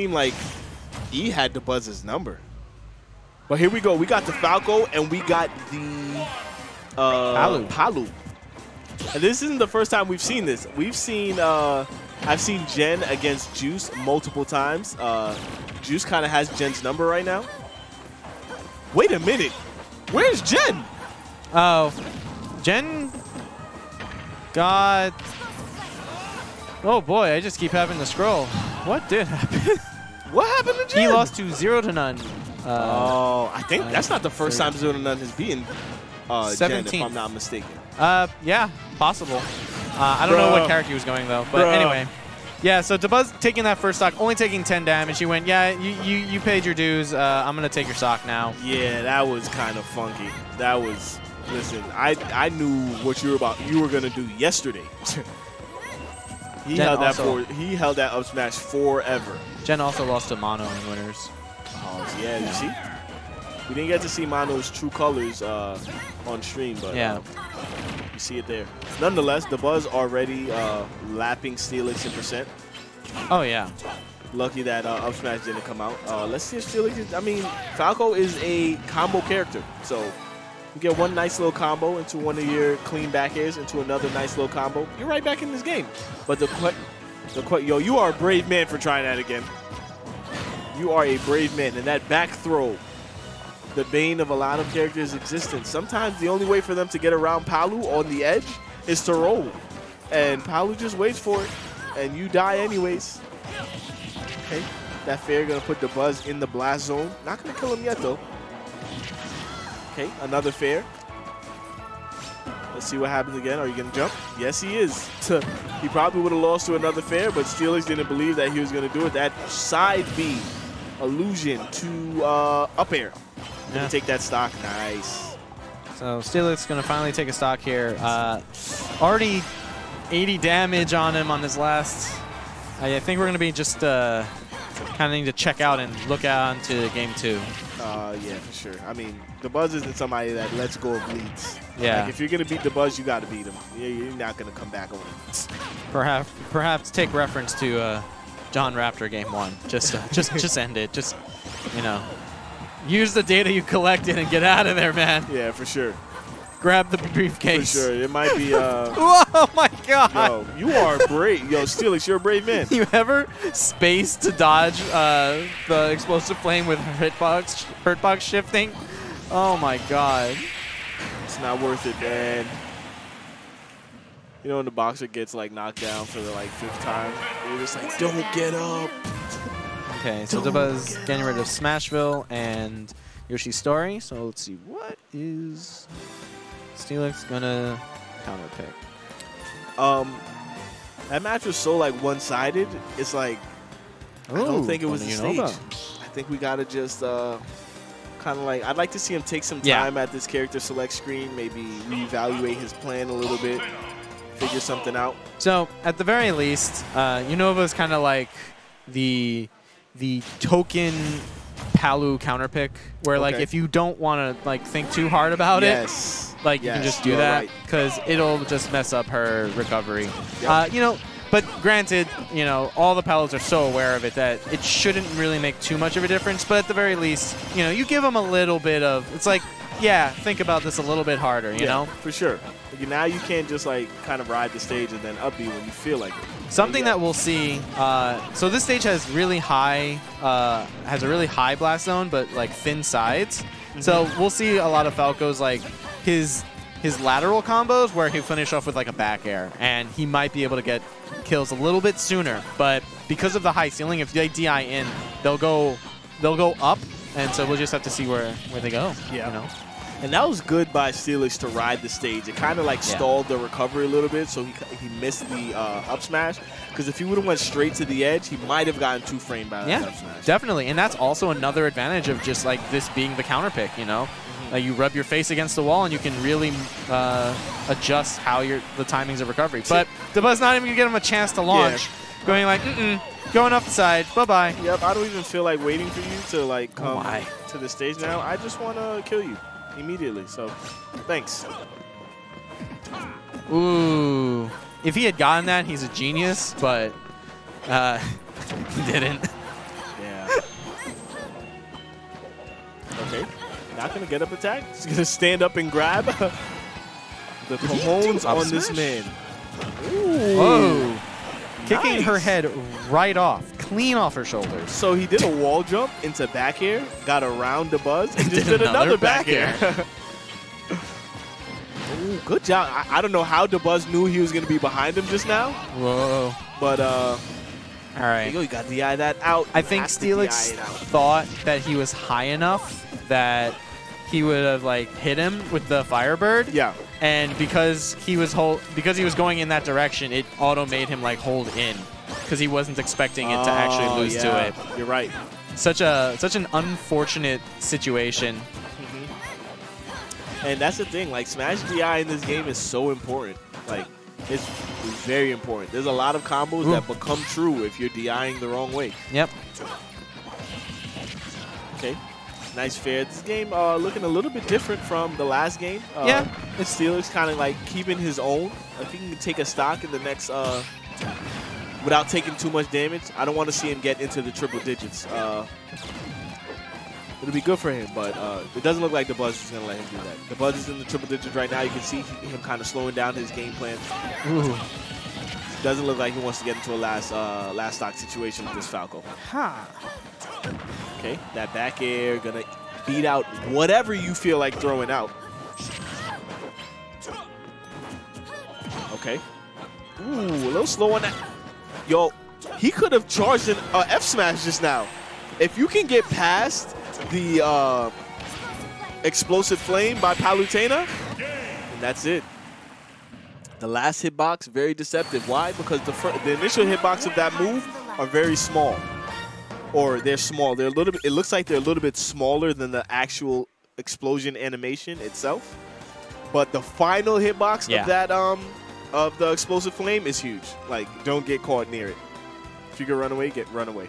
seemed like he had to buzz his number. But here we go. We got the Falco and we got the Palu. And this isn't the first time we've seen this. We've seen I've seen Gen against Juice multiple times. Juice kind of has Gen's number right now. Wait a minute. Where's Gen? Oh, Gen got... Oh boy, I just keep having to scroll. What did happen? What happened to Gen? He lost to 0-0. Oh, I think that's not the first time 0-0 has beaten Gen, if I'm not mistaken. Yeah, possible. I don't know what character he was going though, but anyway. Yeah, so Dabuz taking that first stock, only taking 10 damage. He went, yeah, you paid your dues. I'm going to take your stock now. Yeah, that was kind of funky. That was, listen, I knew what you were about. You were going to do yesterday. He held that up smash forever. Gen also lost to Mono in winners. Oh, yeah, you see? We didn't get to see Mono's true colors on stream, but yeah. You see it there. Nonetheless, Dabuz already lapping Steelix in percent. Oh, yeah. Lucky that up smash didn't come out. Let's see if Steelix is, I mean, Falco is a combo character, so you get one nice little combo into one of your clean back airs, into another nice little combo. You're right back in this game. But yo, you are a brave man for trying that again. You are a brave man, and that back throw, the bane of a lot of characters' existence. Sometimes the only way for them to get around Palu on the edge is to roll, and Palu just waits for it, and you die anyways. Okay, that fair gonna put Dabuz in the blast zone. Not gonna kill him yet though. Okay, another fair. Let's see what happens again. Are you gonna jump? Yes, he is. He probably would have lost to another fair, but Steelix didn't believe that he was gonna do it. That side B illusion to up air. Gonna take that stock. Nice. So Steelix gonna finally take a stock here. Already 80 damage on him on his last. I think we're gonna be just kind of need to check out and look out into game 2. Yeah, for sure. I mean, Dabuz isn't somebody that lets go of leads. Yeah. Like, if you're gonna beat Dabuz, you gotta beat him. You're not gonna come back on him. Perhaps take reference to John Raptor game 1. Just end it. Just, you know. Use the data you collected and get out of there, man. Yeah, for sure. Grab the briefcase. For sure. It might be... oh, my God. Yo, you are brave. Yo, Steelix, you're a brave man. You ever space to dodge the explosive flame with hurtbox shifting? Oh, my God. It's not worth it, man. You know when the boxer gets, like, knocked down for the, like, 5th time? You're just like, don't get up. Okay, so Dabuz getting rid of Smashville and Yoshi's Story. So let's see, what is Steelix gonna counter pick? That match was so like one-sided. It's like, ooh, I don't think it was the stage. I think we gotta just kind of like, I'd like to see him take some time at this character select screen, maybe reevaluate his plan a little bit, figure something out. So at the very least, Unova's kind of like the token Palu counterpick, where like if you don't want to like think too hard about it, like you can just do that because it'll just mess up her recovery. Yep. You know, but granted, you know, all the Palus are so aware of it that it shouldn't really make too much of a difference. But at the very least, you know, you give them a little bit of, it's like, yeah, think about this a little bit harder. You know, for sure. Now you can't just like kind of ride the stage and then upbeat when you feel like it. Something that we'll see. So this stage has really high, has a really high blast zone, but like thin sides. So we'll see a lot of Falco's like his lateral combos where he'll finish off with like a back air, and he might be able to get kills a little bit sooner. But because of the high ceiling, if they DI in, they'll go up, and so we'll just have to see where they go. Yeah. You know? And that was good by Steelix to ride the stage. It kind of like stalled the recovery a little bit, so he missed the up smash. Because if he would have went straight to the edge, he might have gotten 2-framed by that up smash. Definitely. And that's also another advantage of just like this being the counter pick, you know? You rub your face against the wall and you can really adjust how the timings of recovery. But Dabuz not even going to get him a chance to launch. Yeah. Going like, going off the side. Bye-bye. Yep, I don't even feel like waiting for you to like come to the stage now. I just want to kill you immediately, so thanks. Ooh. If he had gotten that, he's a genius, but he didn't. Not going to get up attack. He's going to stand up and grab. The cojones on this man. Ooh. Whoa. Kicking her head right off. Clean off her shoulders. So he did a wall jump into back air, got around the buzz, and just did another back air. Ooh, good job. I don't know how DeBuzz knew he was going to be behind him just now. Whoa. But, all right. You got to DI that out. I think Steelix thought that he was high enough that he would have, like, hit him with the Firebird. Yeah. And because he was going in that direction, it auto-made him, like, hold in. Because he wasn't expecting it to actually lose to it. You're right. Such an unfortunate situation. And that's the thing, like, Smash DI in this game is so important. Like, it's very important. There's a lot of combos that become true if you're DIing the wrong way. Yep. Okay. Nice fair. This game looking a little bit different from the last game. Yeah. The Steelix kind of, like, keeping his own. I think he can take a stock in the next without taking too much damage. I don't want to see him get into the triple digits. It'll be good for him, but it doesn't look like the Buzz is going to let him do that. The Buzz is in the triple digits right now. You can see him kind of slowing down his game plan. Ooh. Doesn't look like he wants to get into a last stock situation with this Falco. Huh. Okay, that back air going to beat out whatever you feel like throwing out. Okay. Ooh, a little slow on that. Yo, he could have charged an F smash just now. If you can get past the explosive flame by Palutena, and that's it. The last hitbox, very deceptive. Why? Because the initial hitbox of that move are very small, or they're small. They're a little bit. It looks like they're a little bit smaller than the actual explosion animation itself. But the final hitbox of that of the explosive flame is huge. Like, don't get caught near it. If you can run away, run away.